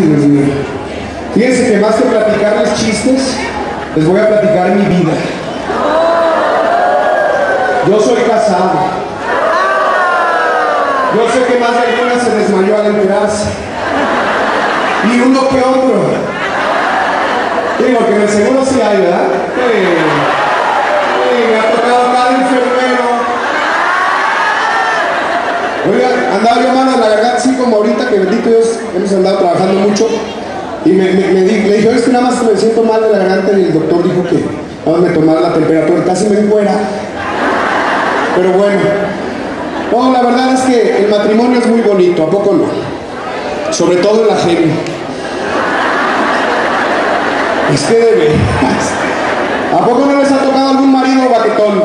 Dios mío. Fíjense que más que platicarles chistes, les voy a platicar mi vida. Yo soy casado. Yo sé que más de alguna se desmayó al enterarse. Y uno que otro. Digo, que en el seguro sí hay, ¿verdad? Me ha tocado cada enfermero. Oigan, andaba yo, mano, la verdad, sí, como ahorita, que bendito Dios, hemos andado trabajando mucho. Y me dijo, es que nada más que me siento mal de la garganta, y el doctor dijo que vamos, me tomara la temperatura, casi me muera. Pero bueno, no, la verdad es que el matrimonio es muy bonito, ¿a poco no? Sobre todo el ajeno. Es que debe. ¿A poco no les ha tocado algún marido baquetón?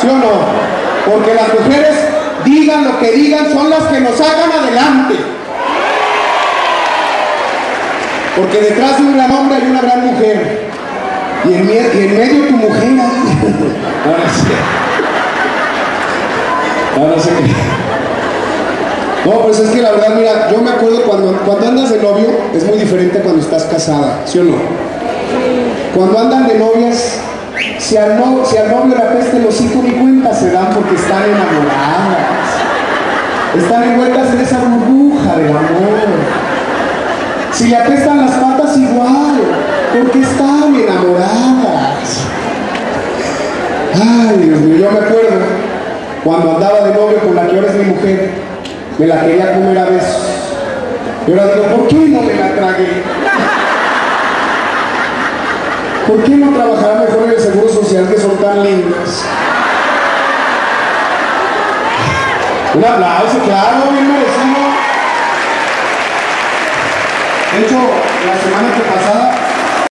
¿Sí o no? Porque las mujeres, digan lo que digan, son las que nos sacan adelante. Porque detrás de un gran hombre hay una gran mujer. Y en medio tu mujer. Ahora sí. Ahora sí. No, pues es que la verdad, mira, yo me acuerdo cuando andas de novio, es muy diferente a cuando estás casada, ¿sí o no? Cuando andan de novias, si al novio la peste los hijos ni cuenta se dan porque están enamoradas. Están envueltas en esa burbuja del amor. Si le apestan las patas igual, porque están enamoradas. Ay, Dios mío, yo me acuerdo cuando andaba de novio con la que ahora es mi mujer, me la quería comer a besos. Y ahora digo, ¿por qué no me la tragué? ¿Por qué no trabajará mejor en el Seguro Social, que son tan lindas? Un aplauso, claro, bien merecido. De hecho, la semana pasada